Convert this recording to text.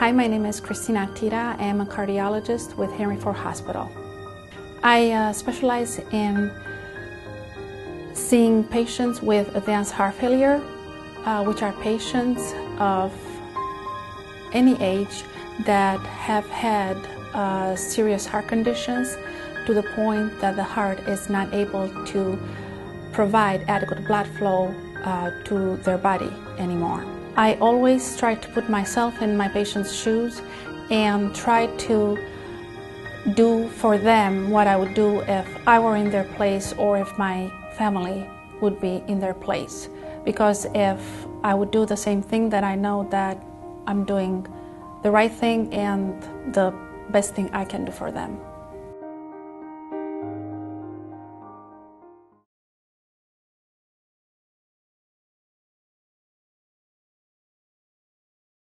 Hi, my name is Cristina Tita. I am a cardiologist with Henry Ford Hospital. I specialize in seeing patients with advanced heart failure, which are patients of any age that have had serious heart conditions to the point that the heart is not able to provide adequate blood flow to their body anymore. I always try to put myself in my patient's shoes and try to do for them what I would do if I were in their place or if my family would be in their place. Because if I would do the same thing, then I know that I'm doing the right thing and the best thing I can do for them.